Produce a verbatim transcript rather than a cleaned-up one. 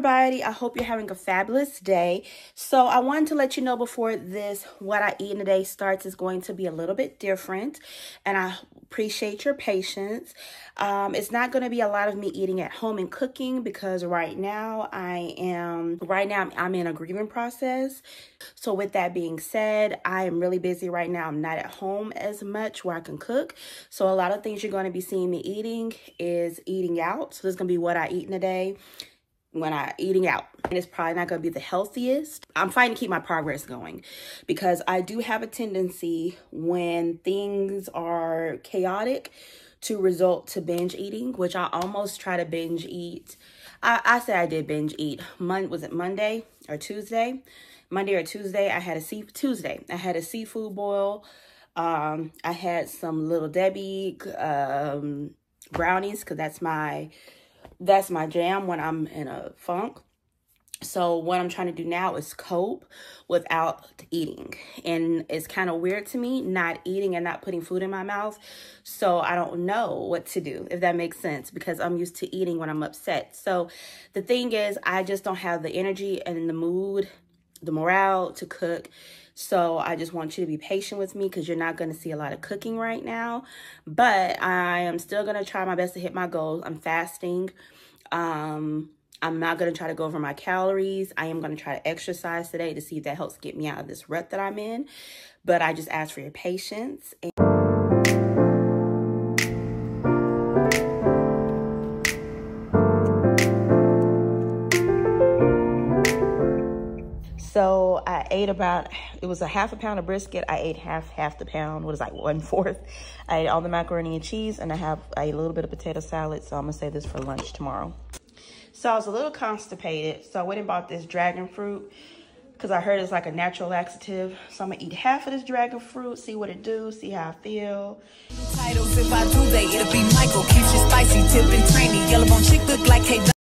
Everybody, I hope you're having a fabulous day. So I wanted to let you know before this, what I eat in a day starts is going to be a little bit different, and I appreciate your patience. Um, it's not going to be a lot of me eating at home and cooking because right now I am right now I'm in a grieving process. So with that being said, I am really busy right now. I'm not at home as much where I can cook. So a lot of things you're going to be seeing me eating is eating out. So this is going to be what I eat in a day when I eating out, and it's probably not going to be the healthiest. I'm trying to keep my progress going because I do have a tendency when things are chaotic to resort to binge eating, which I almost try to binge eat. I, I say I did binge eat. Mon was it Monday or Tuesday? Monday or Tuesday, I had a sea Tuesday. I had a seafood boil. Um, I had some Little Debbie um, brownies because that's my That's my jam when I'm in a funk. So what I'm trying to do now is cope without eating. And it's kind of weird to me not eating and not putting food in my mouth. So I don't know what to do, if that makes sense, because I'm used to eating when I'm upset. So the thing is, I just don't have the energy and the mood, the morale to cook. So I just want you to be patient with me because you're not going to see a lot of cooking right now. But I am still going to try my best to hit my goals. I'm fasting. Um, I'm not going to try to go over my calories. I am going to try to exercise today to see if that helps get me out of this rut that I'm in. But I just ask for your patience. And so I ate about, it was a half a pound of brisket. I ate half, half the pound, what is like one fourth. I ate all the macaroni and cheese, and I have I ate a little bit of potato salad. So I'm gonna save this for lunch tomorrow. So I was a little constipated. So I went and bought this dragon fruit because I heard it's like a natural laxative. So I'm gonna eat half of this dragon fruit, see what it do, see how I feel. Titles, if I do they, it'll be Michael. Keeps you spicy, tip and trainy. Yellow bone chick look like hey.